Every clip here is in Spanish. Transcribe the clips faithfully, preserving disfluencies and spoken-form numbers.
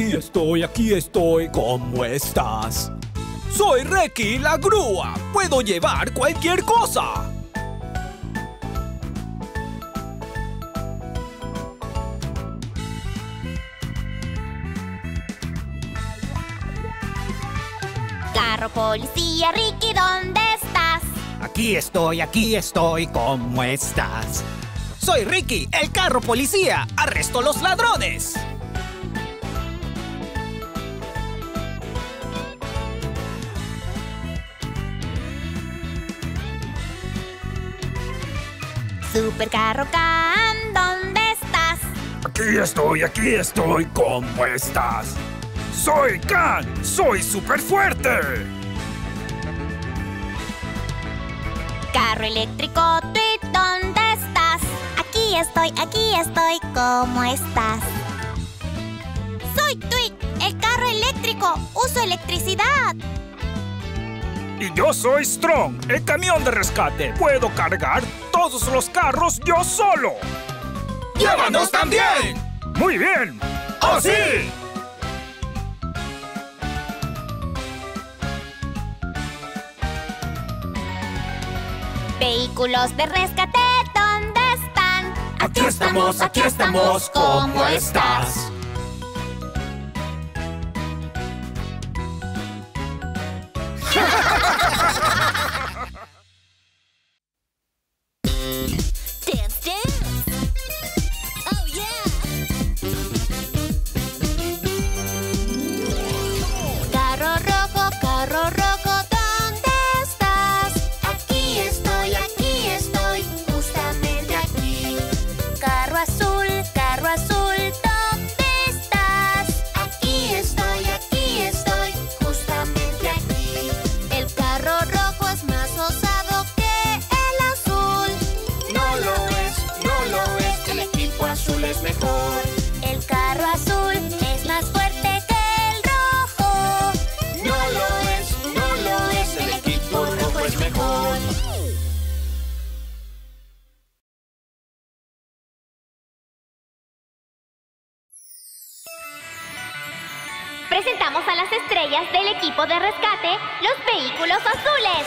Aquí estoy, aquí estoy, ¿cómo estás? Soy Ricky la grúa, puedo llevar cualquier cosa. Carro, policía, Ricky, ¿dónde estás? Aquí estoy, aquí estoy, ¿cómo estás? Soy Ricky, el carro policía, arresto a los ladrones. Super carro Khan, ¿dónde estás? Aquí estoy, aquí estoy, ¿cómo estás? Soy Khan, soy super fuerte. Carro eléctrico Tweet, ¿dónde estás? Aquí estoy, aquí estoy, ¿cómo estás? Soy Tweet, el carro eléctrico, uso electricidad. Y yo soy Strong, el camión de rescate. Puedo cargar todos los carros yo solo. ¡Llévanos también! ¡Muy bien! ¡Oh, sí! Vehículos de rescate, ¿dónde están? Aquí estamos, aquí estamos, ¿cómo estás? Presentamos a las estrellas del equipo de rescate, los vehículos azules.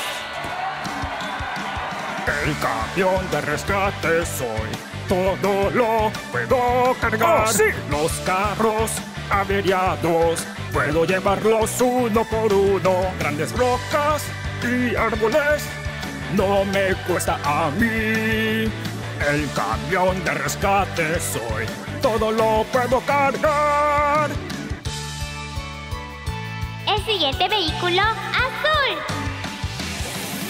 El camión de rescate soy, todo lo puedo cargar. Oh, sí. Los carros averiados, puedo llevarlos uno por uno. Grandes rocas y árboles, no me cuesta a mí. El camión de rescate soy, todo lo puedo cargar. El siguiente vehículo, azul.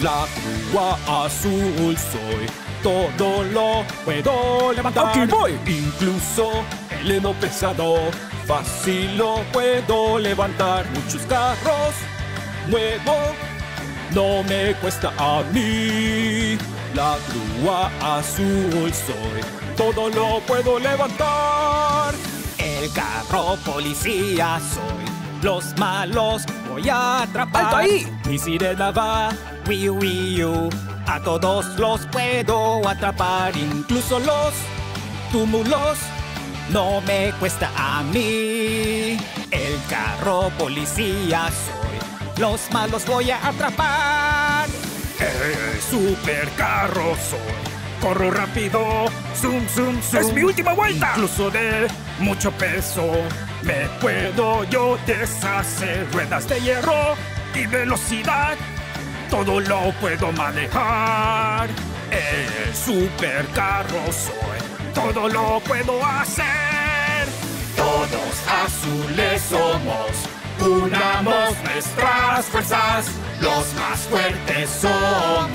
La grúa azul soy, todo lo puedo levantar. Aquí voy. Incluso el heno pesado, fácil lo puedo levantar. Muchos carros nuevos, no me cuesta a mí. La grúa azul soy, todo lo puedo levantar. El carro policía soy, los malos voy a atrapar. ¡Alto ahí! Mi sirena va, wiu, wiu, a todos los puedo atrapar. Incluso los túmulos, no me cuesta a mí. El carro policía soy, los malos voy a atrapar. El supercarro soy, corro rápido, zoom, zoom, zoom. ¡Es mi última vuelta! Incluso de mucho peso, me puedo yo deshacer. Ruedas de hierro y velocidad, todo lo puedo manejar. El supercarro soy, todo lo puedo hacer. Todos azules somos, unamos nuestras fuerzas. Los más fuertes somos,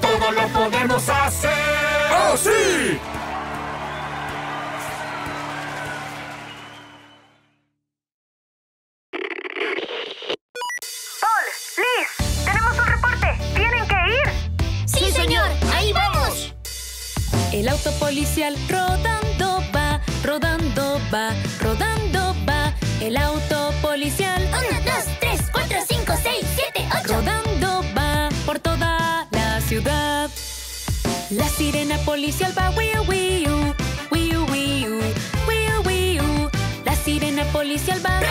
todo lo podemos hacer. ¡Oh, sí! Liz, tenemos un reporte. ¿Tienen que ir? Sí, señor. Ahí vamos. El auto policial rodando va, rodando va, rodando va. El auto policial. Una, dos, tres, cuatro, cinco, seis, siete, ocho. Rodando va por toda la ciudad. La sirena policial va wiu wiu, wiu wiu, wiu wiu. La sirena policial va.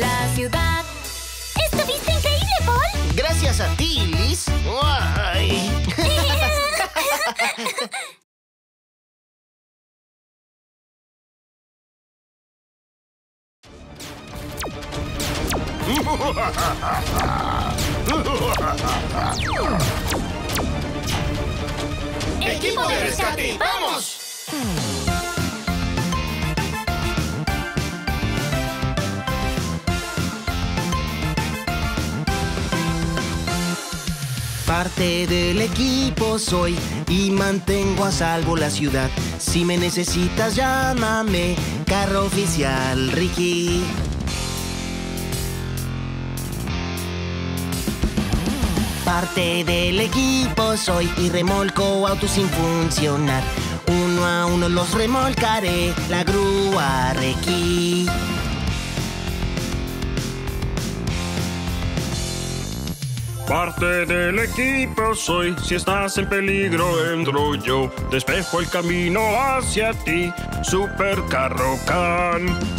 la ciudad. ¿Estuviste increíble, Pol? Gracias a ti, Liz. Ay. ¡Equipo de rescate! ¡Vamos! Parte del equipo soy y mantengo a salvo la ciudad. Si me necesitas, llámame. Carro oficial, Ricky. Parte del equipo soy y remolco autos sin funcionar. Uno a uno los remolcaré, la grúa Ricky. Parte del equipo soy, si estás en peligro entro yo. Despejo el camino hacia ti, Super Carro Khan.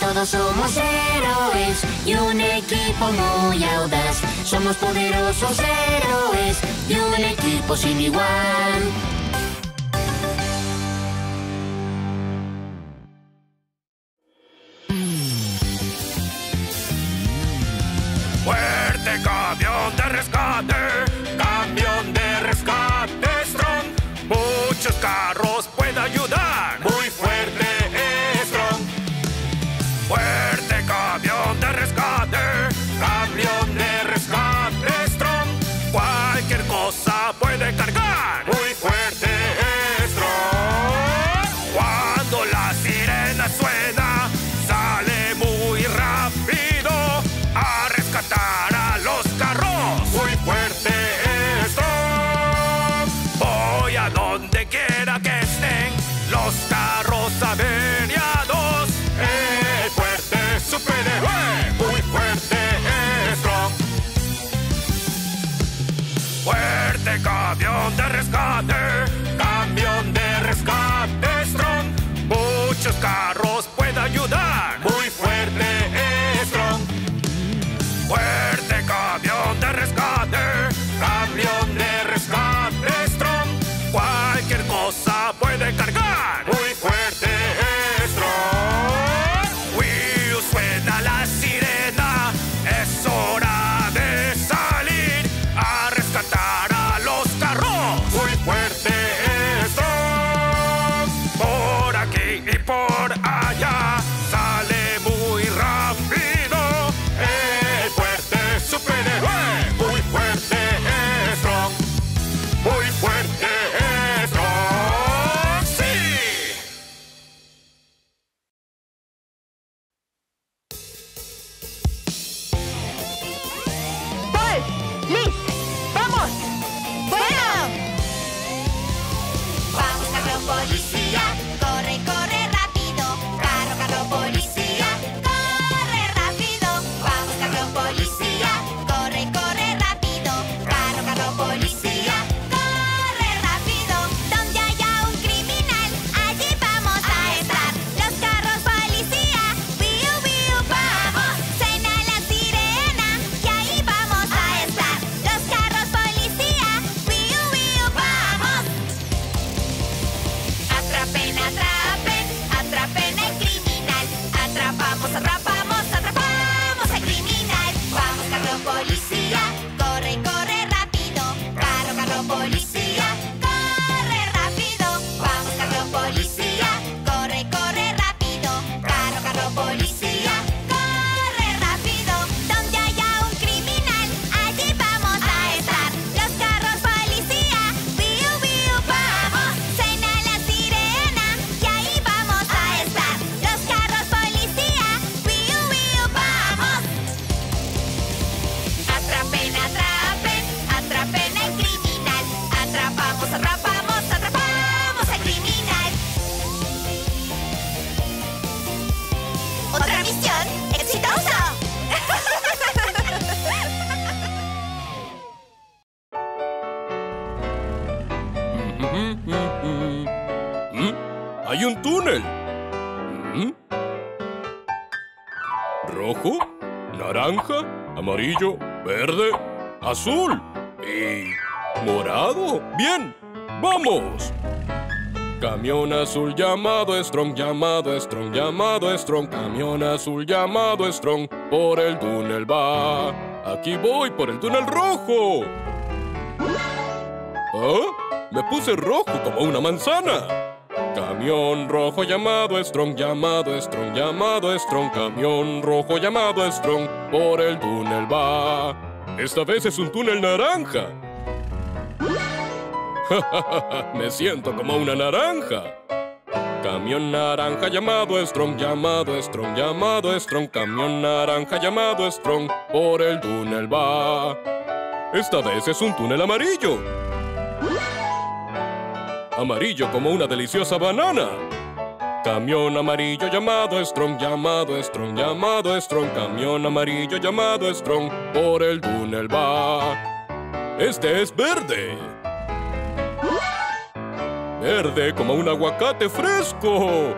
Todos somos héroes y un equipo muy audaz. Somos poderosos héroes y un equipo sin igual. ¡Fuerte camión de rescate! ¡Camión de rescate, Strong! ¡Muchos carros pueden ayudar! ¡Muy fuerte! ¡Fuerte camión de rescate! ¡Camión de rescate, Strong! ¡Cualquier cosa puede cargar! ¡Muy fuerte, Strong! Cuando la sirena suena, sale muy rápido a rescatar a los carros. ¡Muy fuerte, Strong! Voy a donde quiera que estén los carros averiados. ¡Superhéroe! ¡Muy fuerte, Strong! ¡Fuerte camión de rescate! ¡Camión de rescate, Strong! ¡Muchos carros pueden ayudar! ¡Muy fuerte, Strong! ¡Fuerte camión de rescate! ¡Camión de rescate, Strong! ¡Cualquier cosa puede cargar! ¡Muy fuerte, Strong! ¡Hay un túnel! ¿Mm? Rojo, naranja, amarillo, verde, azul y morado. ¡Bien! ¡Vamos! Camión azul llamado Strong, llamado Strong, llamado Strong. Camión azul llamado Strong, por el túnel va. Aquí voy, por el túnel rojo. ¿Ah? Me puse rojo como una manzana. Camión rojo llamado Strong, llamado Strong, llamado Strong. Camión rojo llamado Strong, por el túnel va. Esta vez es un túnel naranja. Me siento como una naranja. Camión naranja llamado Strong, llamado Strong, llamado Strong. Camión naranja llamado Strong, por el túnel va. Esta vez es un túnel amarillo. Amarillo como una deliciosa banana. Camión amarillo llamado Strong, llamado Strong, llamado Strong. Camión amarillo llamado Strong, por el túnel va. Este es verde. Verde como un aguacate fresco.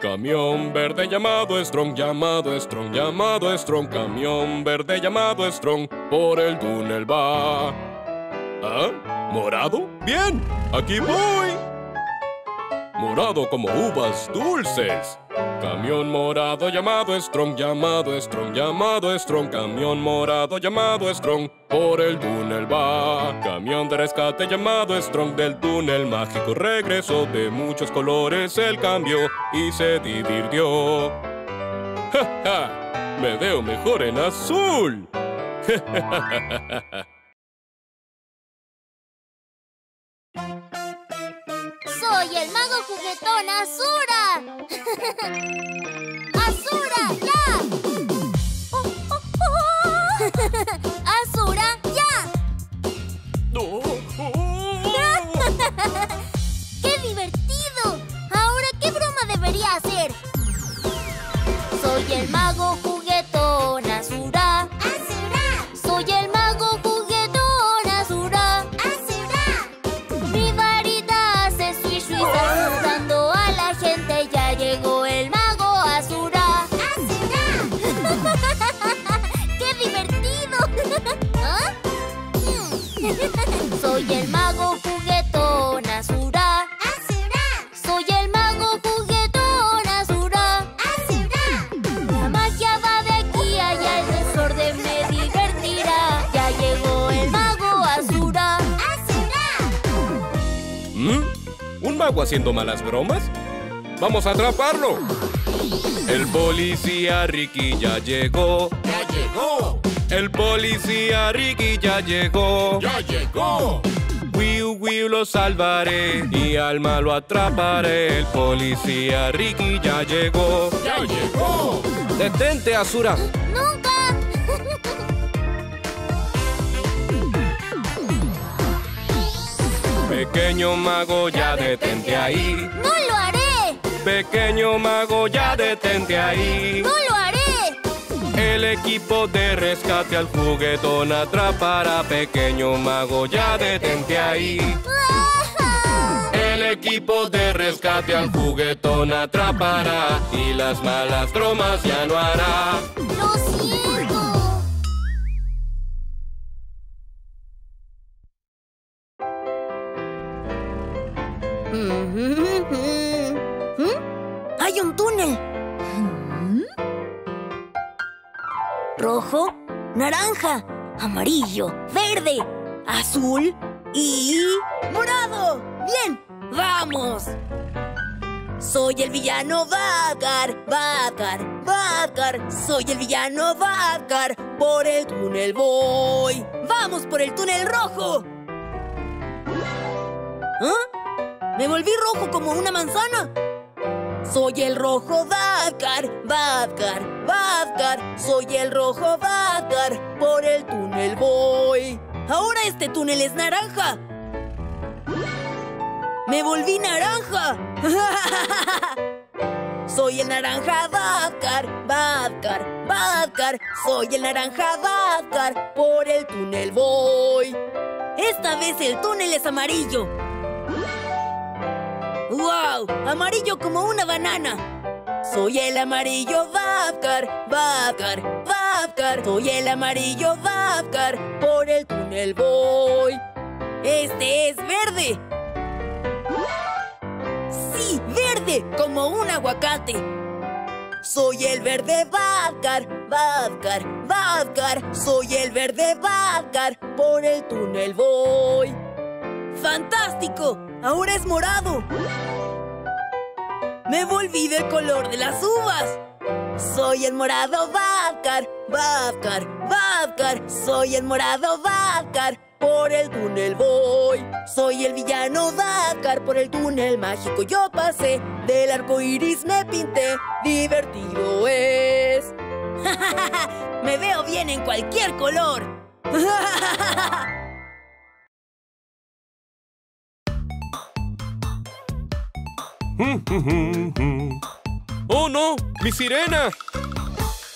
Camión verde llamado Strong, llamado Strong, llamado Strong. Camión verde llamado Strong, por el túnel va. ¿Ah? ¿Morado? ¡Bien! ¡Aquí voy! Morado como uvas dulces. Camión morado llamado Strong, llamado Strong, llamado Strong. Camión morado llamado Strong, por el túnel va. Camión de rescate llamado Strong, del túnel mágico regresó. De muchos colores él cambió y se divirtió. ¡Ja, ja! Me veo mejor en azul. ¡Soy el mago juguetón Azura! ¡Azura, ya! Oh, oh, oh. ¡Azura, ya! Oh, oh, oh. ¡Qué divertido! Ahora, ¿qué broma debería hacer? Soy el mago juguetón Azura. ¡Azura! Soy el mago juguetón. Soy el mago juguetón Azura. Azura. Soy el mago juguetón Azura. Azura. La magia va de aquí a allá, el desorden me divertirá. Ya llegó el mago Azura. Azura. ¿Mm? ¿Un mago haciendo malas bromas? ¡Vamos a atraparlo! El policía Ricky ya llegó. Ya llegó. El policía Ricky ya llegó. ¡Ya llegó! Wiu, wiu, lo salvaré y al malo atraparé. El policía Ricky ya llegó. ¡Ya llegó! ¡Detente, Azura! ¡Nunca! Pequeño mago, ya detente ahí. ¡No lo haré! Pequeño mago, ya detente ahí. ¡No lo haré! El equipo de rescate al juguetón atrapará. Pequeño mago, ya detente ahí. El equipo de rescate al juguetón atrapará y las malas bromas ya no hará. ¡Lo siento! ¡Hay un túnel! Rojo, naranja, amarillo, verde, azul y... ¡morado! ¡Bien! ¡Vamos! Soy el villano Vagar, Vagar, Vagar. Soy el villano Vagar. Por el túnel voy. ¡Vamos por el túnel rojo! ¿Ah? ¿Me volví rojo como una manzana? Soy el rojo Vavcar, Vavcar, Vavcar. Soy el rojo Vavcar, por el túnel voy. Ahora este túnel es naranja. ¡Me volví naranja! Soy el naranja Vavcar, Vavcar, Vavcar. Soy el naranja Vavcar, por el túnel voy. Esta vez el túnel es amarillo. ¡Wow! ¡Amarillo como una banana! Soy el amarillo Vavcar, Vavcar, Vavcar. Soy el amarillo Vavcar, por el túnel voy. ¡Este es verde! ¡Sí, verde! ¡Como un aguacate! Soy el verde Vagar, Vagar, Vagar. Soy el verde Vagar, por el túnel voy. ¡Fantástico! ¡Ahora es morado! ¡Me volví del color de las uvas! Soy el morado Vagar, Vagar, Vagar. Soy el morado Vagar, por el túnel voy. Soy el villano Vavcar, por el túnel mágico yo pasé. Del arco iris me pinté, divertido es. Me veo bien en cualquier color. ¡Oh no! ¡Mi sirena!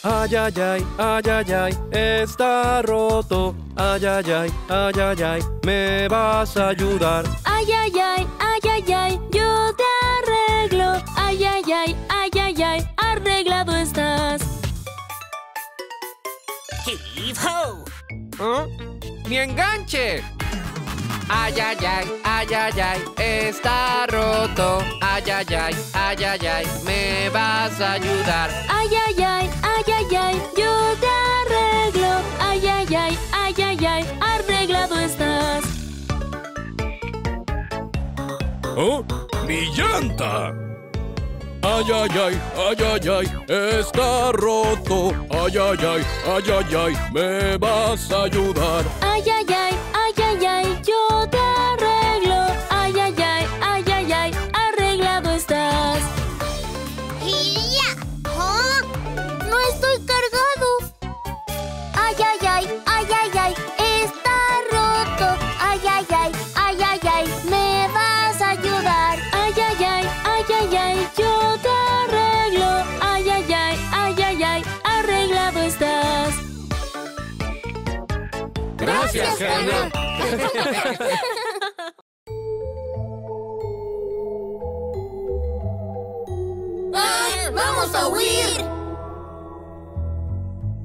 Ay, ay, ay, ay, ay, ay, está roto. Ay, ay, ay, ay, ay, ay, me vas a ayudar. Ay, ay, ay, ay, ay, ay, yo te arreglo. Ay, ay, ay, ay, ay, ay, arreglado estás. ¡Hip-ho! ¿Ah? ¡Mi enganche! Ay, ay, ay, ay, ay, ay, está roto. Ay, ay, ay, ay, ay, ay, me vas a ayudar. Ay, ay, ay, ay, ay, ay, yo te arreglo. Ay, ay, ay, ay, ay, ay, arreglado estás. ¡Oh, mi llanta! Ay, ay, ay, ay, ay, ay, está roto. Ay, ay, ay, ay, ay, ay, me vas a ayudar. Ay, ay, ay, ay, ay, ay, yo te arreglo. Ay, ay, ay, ay, ay, ay, arreglado estás. ¡Ya! ¿Ah? ¡No estoy cargado! Ay, ay, ay, ay, ay, ay, está roto. Ay, ay, ay, ay, ay, ay, me vas a ayudar. Ay, ay, ay, ay, ay, ay, yo te arreglo. Ay, ay, ay, ay, ay, ay, arreglado estás. Gracias, Khan. ¡Ah, vamos a huir!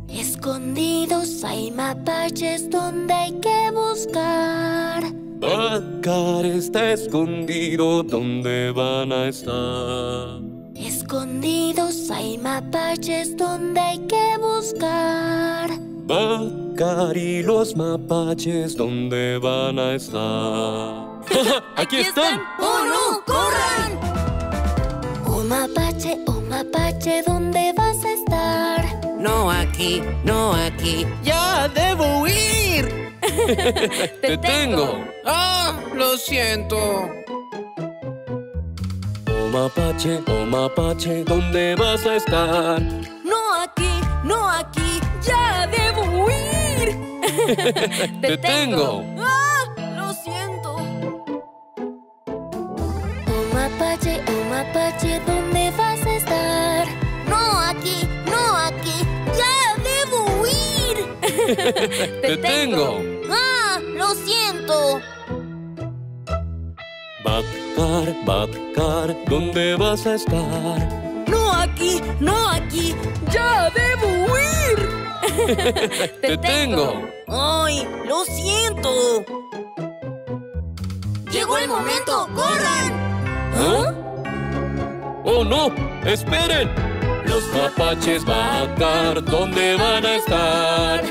Escondidos hay mapaches donde hay que buscar. Vagar está escondido, ¿dónde van a estar? Escondidos hay mapaches donde hay que buscar. Vagar y los mapaches, ¿dónde van a estar? ¡Aquí están! ¡Oh no! ¡Corran! Oh mapache, oh mapache, ¿dónde vas a estar? No aquí, no aquí, ya debo huir. ¡Te tengo! ¡Ah! Lo siento. Mapache, oh mapache, ¿dónde vas a estar? No aquí, no aquí, ya debo huir. Te tengo. ¡Ah! Lo siento. Oh mapache, oh mapache, ¿dónde vas a estar? No aquí, no aquí, ya debo huir. Te tengo. ¡Ah! Lo siento. Bad Car, Bad Car, ¿dónde vas a estar? No aquí, no aquí, ya debo huir. Te tengo. Ay, lo siento. Llegó el momento, corran. ¿Ah? Oh no, esperen. Los mapaches Bad Car, ¿dónde van a estar?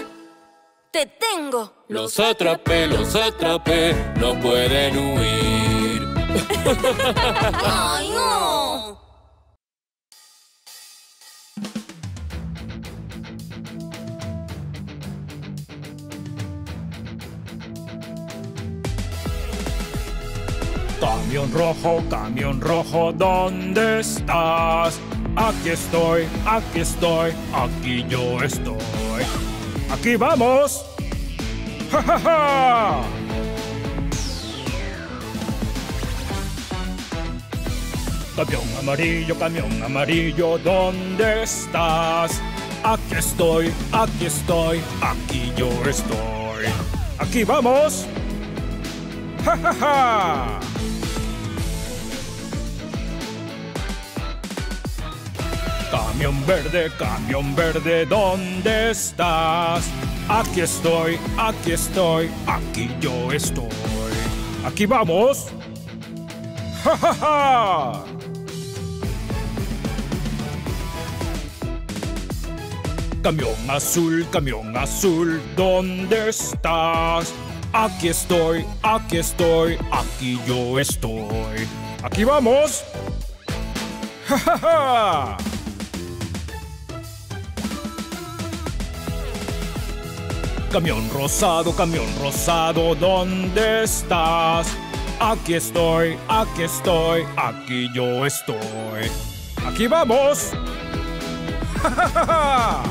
Te tengo. Los atrapé, los atrapé, no pueden huir. ¡Ay, no! Camión rojo, camión rojo, ¿dónde estás? Aquí estoy, aquí estoy, aquí yo estoy. ¡Aquí vamos! ¡Ja, ja, ja! Camión amarillo, camión amarillo, ¿dónde estás? Aquí estoy, aquí estoy, aquí yo estoy. ¡Aquí vamos! ¡Ja, ja, ja! Camión verde, camión verde, ¿dónde estás? Aquí estoy, aquí estoy, aquí yo estoy. ¡Aquí vamos! ¡Ja, ja, ja! Camión azul, camión azul, ¿dónde estás? Aquí estoy, aquí estoy, aquí yo estoy. ¡Aquí vamos! ¡Ja, ja, ja! Camión rosado, camión rosado, ¿dónde estás? Aquí estoy, aquí estoy, aquí yo estoy. ¡Aquí vamos! ¡Ja, ja, ja!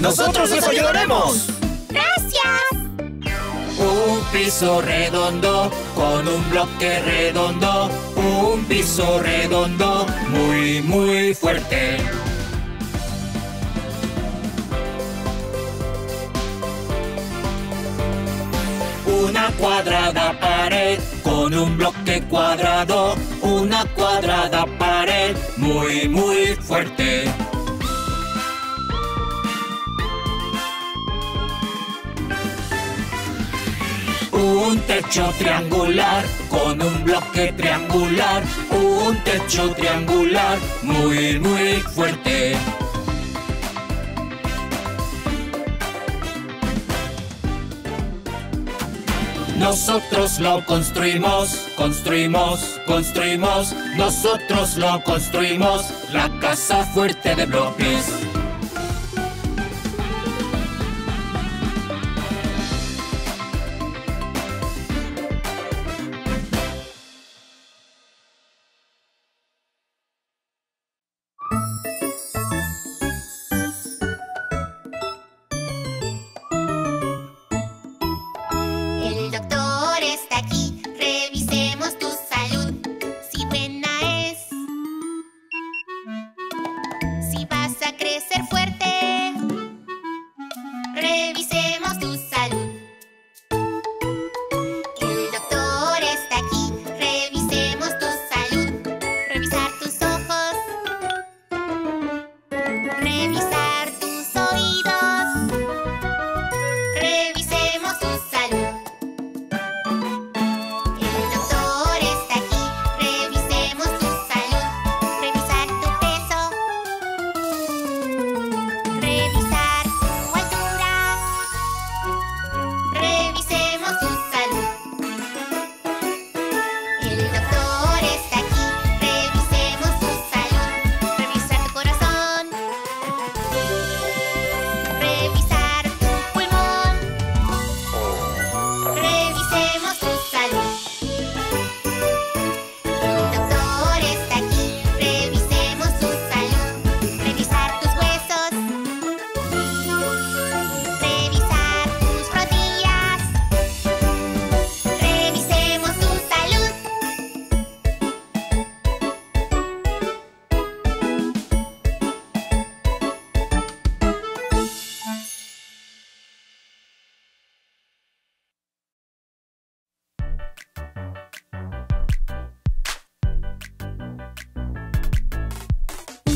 ¡Nosotros les ayudaremos! ¡Gracias! Un piso redondo con un bloque redondo. Un piso redondo muy, muy fuerte. Una cuadrada pared con un bloque cuadrado. Una cuadrada pared muy, muy fuerte. Un techo triangular con un bloque triangular. Un techo triangular muy, muy fuerte. Nosotros lo construimos, construimos, construimos. Nosotros lo construimos, la casa fuerte de bloques.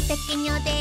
Pequeño de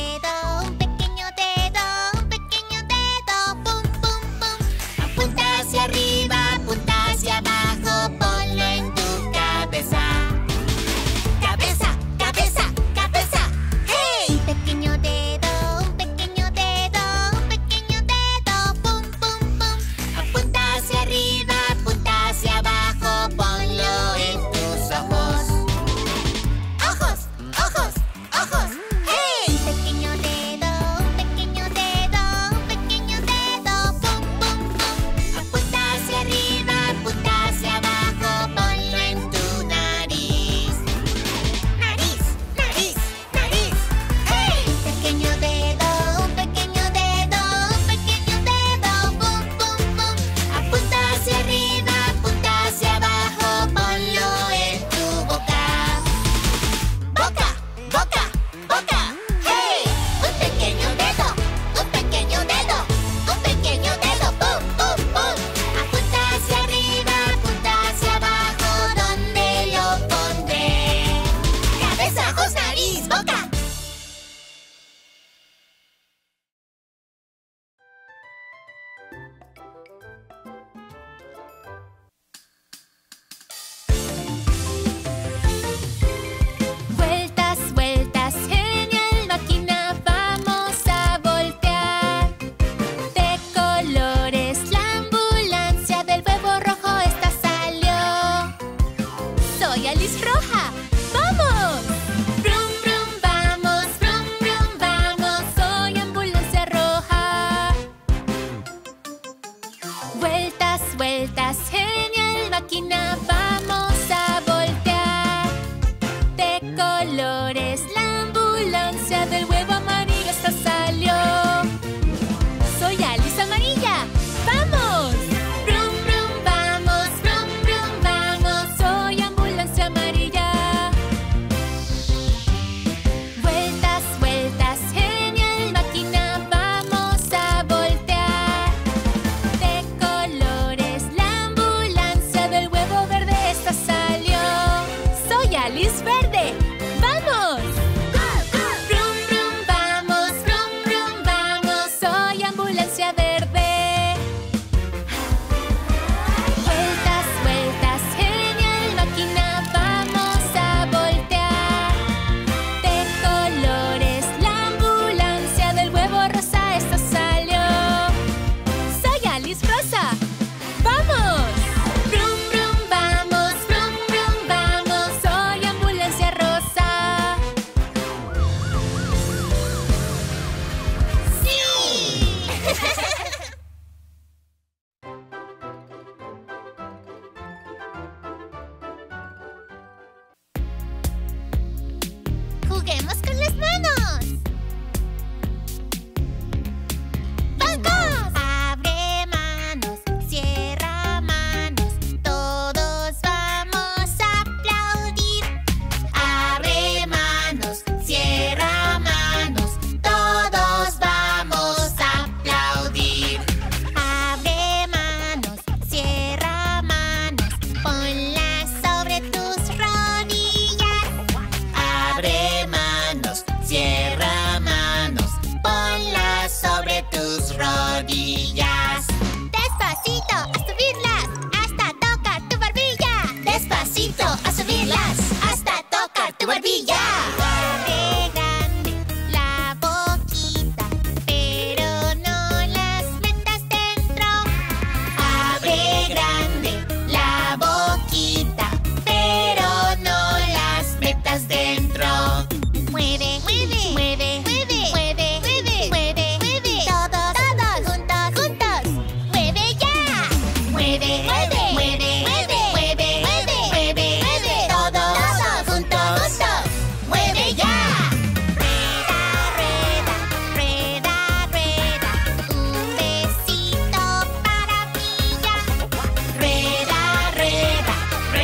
¡Juguemos con las manos! ¡Vamos! Abre manos, cierra manos, todos vamos a aplaudir. Abre manos, cierra manos, todos vamos a aplaudir. Abre manos, cierra manos, ponlas sobre tus rodillas. Abre manos, cierra manos, ponlas sobre tus rodillas. Despacito a subirlas, hasta tocar tu barbilla. Despacito a subirlas, hasta tocar tu barbilla. Abre grande la boquita, pero no las metas dentro. Abre grande la boquita, pero no las metas dentro. Mueve, mueve, mueve, mueve, mueve, mueve, mueve, mueve. Todos, todos, juntos, juntos. Mueve ya. Mueve, mueve, mueve, mueve, mueve, mueve, mueve, mueve. Todos, todos, juntos, juntos. Mueve ya. Rueda, rueda, rueda, rueda. Un besito para mí ya. Rueda, rueda, rueda, rueda.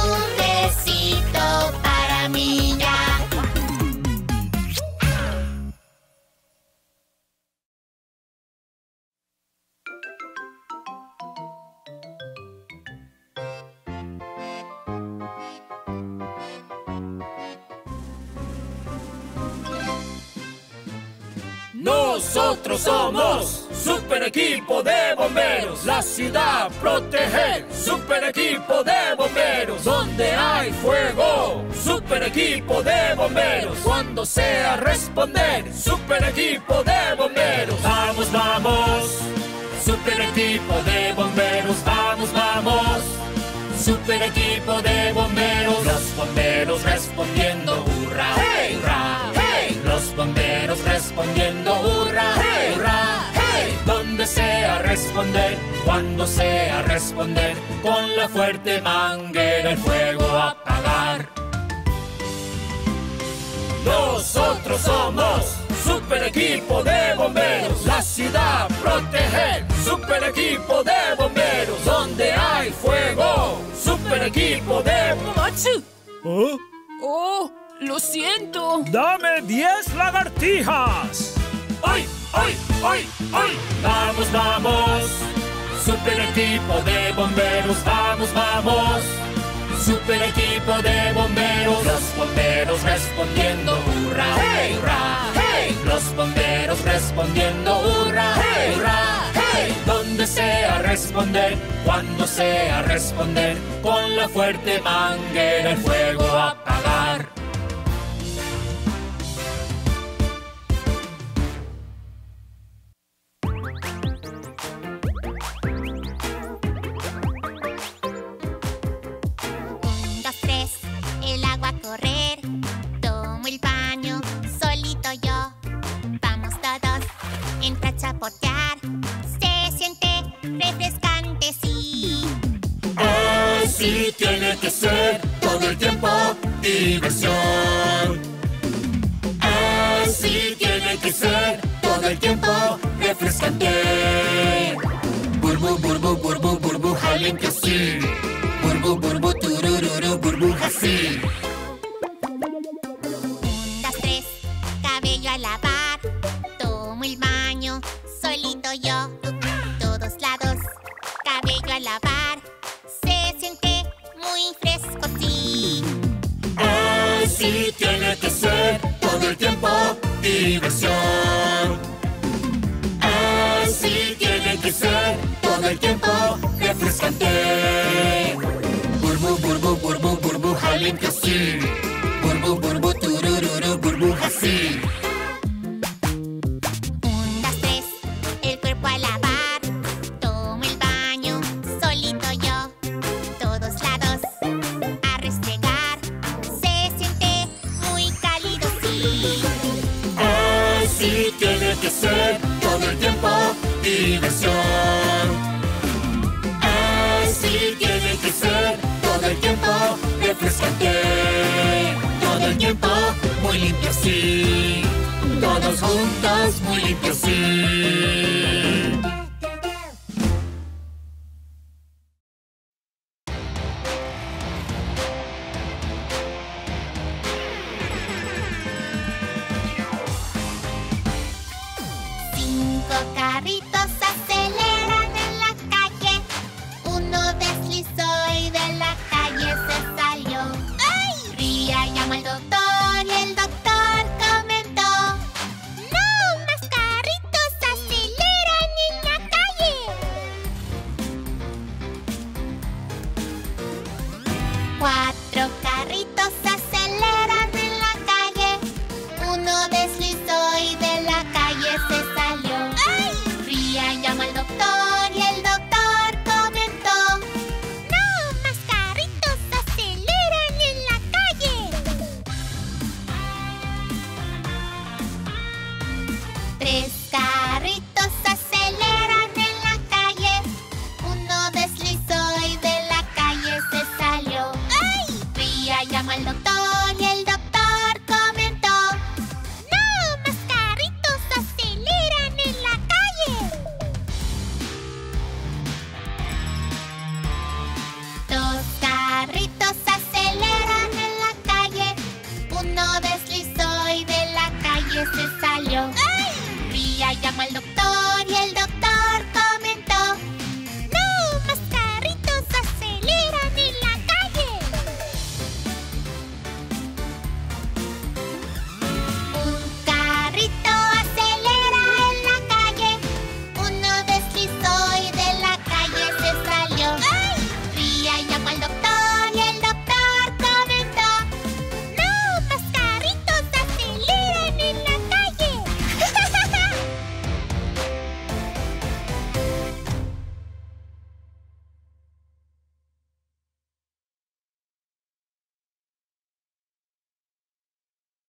Un besito para mí ya. Nosotros somos Super Equipo de Bomberos. La ciudad protege. Super Equipo de Bomberos. Donde hay fuego, Super Equipo de Bomberos. Cuando sea responder, Super Equipo de Bomberos. Vamos, vamos, Super Equipo de Bomberos. Vamos, vamos, Super Equipo de Bomberos. Los bomberos respondiendo, hurra, hey, hurra, hey. Los bomberos respondiendo, hurra, hey, hurra, hey. Donde sea responder, cuando sea responder, con la fuerte manguera el fuego apagar. Nosotros somos Super Equipo de Bomberos. La ciudad protege. Super Equipo de Bomberos. Donde hay fuego, Super Equipo de Bomberos. ¿Oh? Oh, lo siento. Dame diez lagartijas. ¡Ay, ay, ay, ay! Vamos, vamos, Super Equipo de Bomberos. Vamos, vamos, Super Equipo de Bomberos. Los bomberos respondiendo, hurra, hey, hurra, hey. Los bomberos respondiendo, hurra, hey, hurra, hey. Donde sea responder, cuando sea responder, con la fuerte manguera el fuego apagar. Un, dos, tres, el agua a correr. Tomo el baño, solito yo. Vamos todos, entra a chapotear. Se siente refrescante, sí. Así tiene que ser, todo el tiempo diversión. Así tiene que ser, todo el tiempo refrescante. Burbu, burbu, burbu, burbuja limpio, sí. Burbu, burbu, turururu, burbuja, sí. Un, dos, tres, cabello a lavar. Tomo el baño, solito yo. Todos lados, cabello a lavar. Se siente muy fresco, sí. Así tiene que ser, todo el tiempo diversión. Así tiene que ser, todo el tiempo refrescante. Burbu, burbu, burbu, burbuja limpio, sí. Burbu, burbu, turururu, burbuja, sí. Un, dos, tres, el cuerpo a lavar. Tomo el baño, solito yo. Todos lados, a restregar. Se siente muy cálido, sí. Así tiene que ser, todo el tiempo diversión. Así muy limpio, sí. Todos juntos, muy limpio, sí. Cinco carritos aceleran en la calle. Uno deslizó y de la calle se salió. ¡Ay! Ría llamó al doctor y el doctor. Cuatro carritos aceleran en la calle. Uno deslizó y de la calle se salió. ¡Ay! Ría llamó al doctor y el doctor comentó: ¡No más carritos aceleran en la calle! Tres carritos aceleran en la calle. Uno deslizó y de la calle se salió. Llamó al doctor y el doctor comentó: ¡No más carritos aceleran en la calle! Dos carritos aceleran en la calle. Uno deslizó y de la calle se salió. ¡Ay! Ría llamó al doctor y el doctor